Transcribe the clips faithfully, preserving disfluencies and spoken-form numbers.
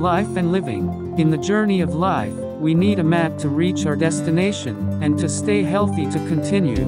life and living. In the journey of life, we need a map to reach our destination, and to stay healthy to continue.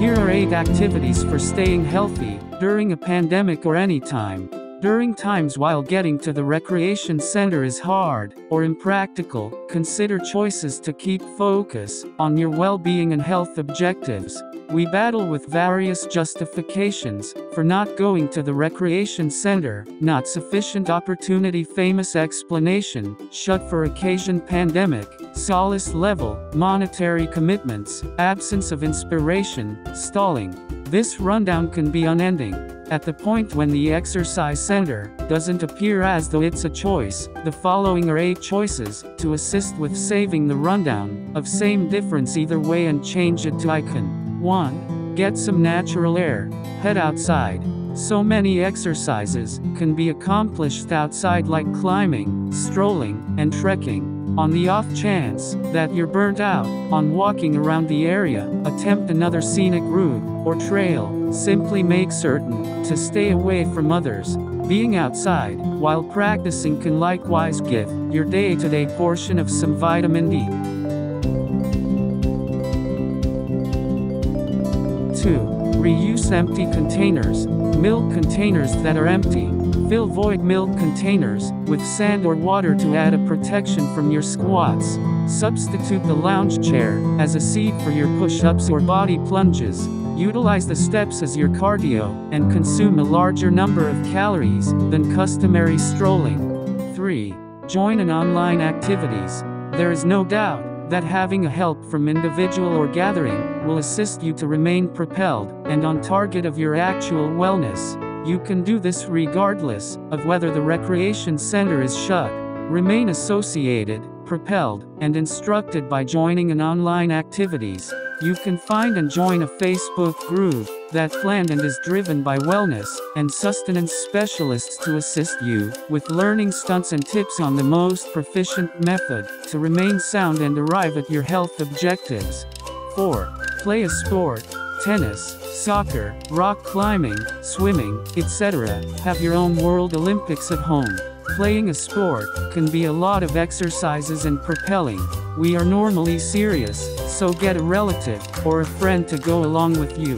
Here are eight activities for staying healthy, during a pandemic or any time. During times while getting to the recreation center is hard, or impractical, consider choices to keep focus on your well-being and health objectives. We battle with various justifications for not going to the recreation center: not sufficient opportunity, famous explanation, shut for occasion, pandemic, solace level, monetary commitments, absence of inspiration, stalling. This rundown can be unending. At the point when the exercise center doesn't appear as though it's a choice, the following are eight choices to assist with saving the rundown of same difference either way and change it to icon. one. Get some natural air. Head outside. So many exercises can be accomplished outside, like climbing, strolling, and trekking. On the off chance that you're burnt out on walking around the area, attempt another scenic route or trail. Simply make certain to stay away from others. Being outside while practicing can likewise give your day-to-day portion of some vitamin D. two. Reuse empty containers. Milk containers that are empty. Fill void milk containers with sand or water to add a protection from your squats. Substitute the lounge chair as a seat for your push-ups or body plunges. Utilize the steps as your cardio, and consume a larger number of calories than customary strolling. three. Join in online activities. There is no doubt that having a help from individual or gathering will assist you to remain propelled and on target of your actual wellness. You can do this regardless of whether the recreation center is shut. Remain associated, propelled, and instructed by joining in online activities. You can find and join a Facebook group that's planned and is driven by wellness and sustenance specialists to assist you with learning stunts and tips on the most proficient method to remain sound and arrive at your health objectives. four. Play a sport. Tennis, soccer, rock climbing, swimming, et cetera. Have your own World Olympics at home. Playing a sport can be a lot of exercises and propelling. We are normally serious, so get a relative or a friend to go along with you.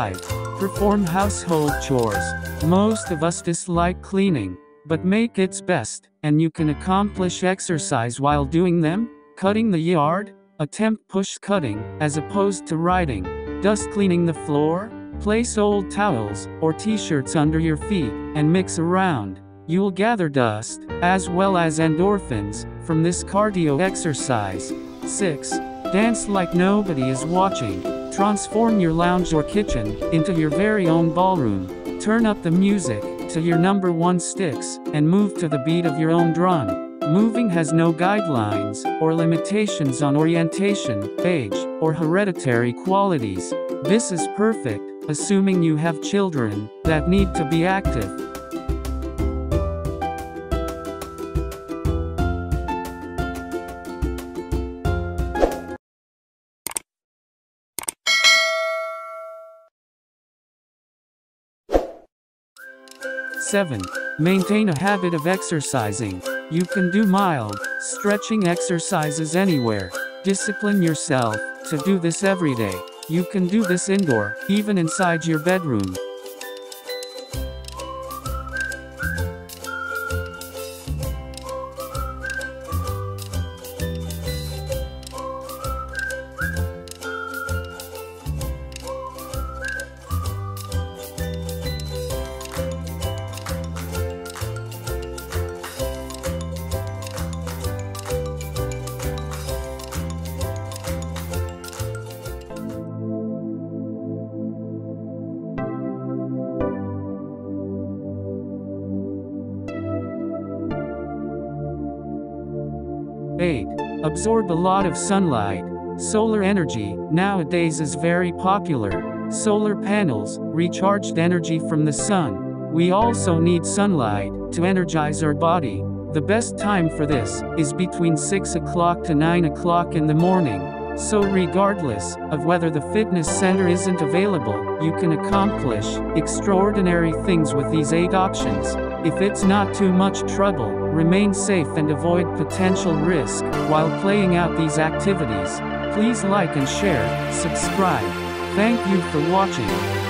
five. Perform household chores. Most of us dislike cleaning, but make its best, and you can accomplish exercise while doing them. Cutting the yard, attempt push cutting, as opposed to riding. Dust cleaning the floor, place old towels or t-shirts under your feet, and mix around. You'll gather dust, as well as endorphins, from this cardio exercise. six. Dance like nobody is watching. Transform your lounge or kitchen into your very own ballroom. Turn up the music to your number one sticks and move to the beat of your own drum. Moving has no guidelines or limitations on orientation, age, or hereditary qualities. This is perfect, assuming you have children that need to be active. seven. Maintain a habit of exercising. You can do mild, stretching exercises anywhere. Discipline yourself to do this every day. You can do this indoor, even inside your bedroom. absorb a lot of sunlight. Solar energy nowadays is very popular. Solar panels recharged energy from the sun. We also need sunlight to energize our body. The best time for this is between six o'clock to nine o'clock in the morning. So regardless of whether the fitness center isn't available, you can accomplish extraordinary things with these eight options. If it's not too much trouble, remain safe and avoid potential risk while playing out these activities. Please like and share, subscribe. Thank you for watching.